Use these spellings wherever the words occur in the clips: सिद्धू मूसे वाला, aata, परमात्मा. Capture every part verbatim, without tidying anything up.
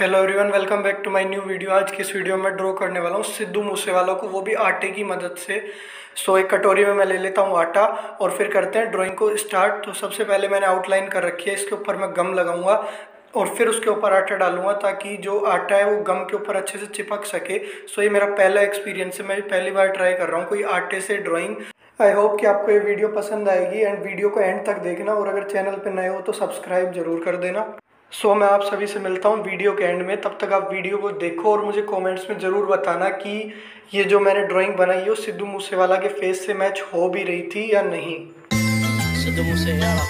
Hello everyone, welcome back to my new video. आज की इस वीडियो में ड्रॉ करने वाला हूँ सिद्धू मूसे वाला को, वो भी आटे की मदद से। सो एक कटोरी में मैं ले लेता हूँ आटा और फिर करते हैं ड्राइंग को स्टार्ट। तो सबसे पहले मैंने आउटलाइन कर रखी है, इसके ऊपर मैं गम लगाऊंगा और फिर उसके ऊपर आटा डालूंगा ताकि जो आटा है वो गम के ऊपर अच्छे से चिपक सके। सो ये मेरा पहला एक्सपीरियंस है, मैं पहली बार ट्राई कर रहा हूँ कोई आटे से ड्राइंग। आई होप कि आपको ये वीडियो पसंद आएगी एंड वीडियो को एंड तक देखना, और अगर चैनल पर नए हो तो सब्सक्राइब जरूर कर देना। सो so, मैं आप सभी से मिलता हूँ वीडियो के एंड में। तब तक आप वीडियो को देखो और मुझे कमेंट्स में ज़रूर बताना कि ये जो मैंने ड्राइंग बनाई है वो सिद्धू मूसे वाला के फेस से मैच हो भी रही थी या नहीं। सिद्धू मूसे वाला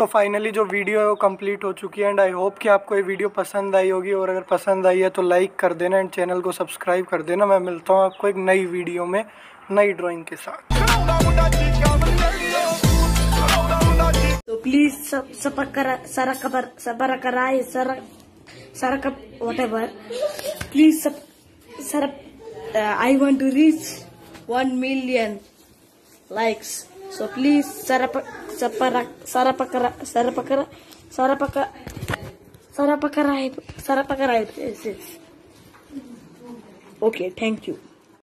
तो फाइनली जो वीडियो है वो कंप्लीट हो चुकी है एंड आई होप कि आपको ये वीडियो पसंद आई होगी, और अगर पसंद आई है तो लाइक कर देना एंड चैनल को सब्सक्राइब कर देना। मैं मिलता हूँ आपको एक नई वीडियो में नई ड्राइंग के साथ। तो प्लीज सब सब कर सारा खबर सबर कराए सारा सारा कप व्हाटएवर प्लीज सब sir. I want to reach one million likes, so please सारा सारा सारा पकड़ा सारा पकड़ा सारा पकड़ा सारा पकड़ा सारा पकड़ा। Okay, thank you.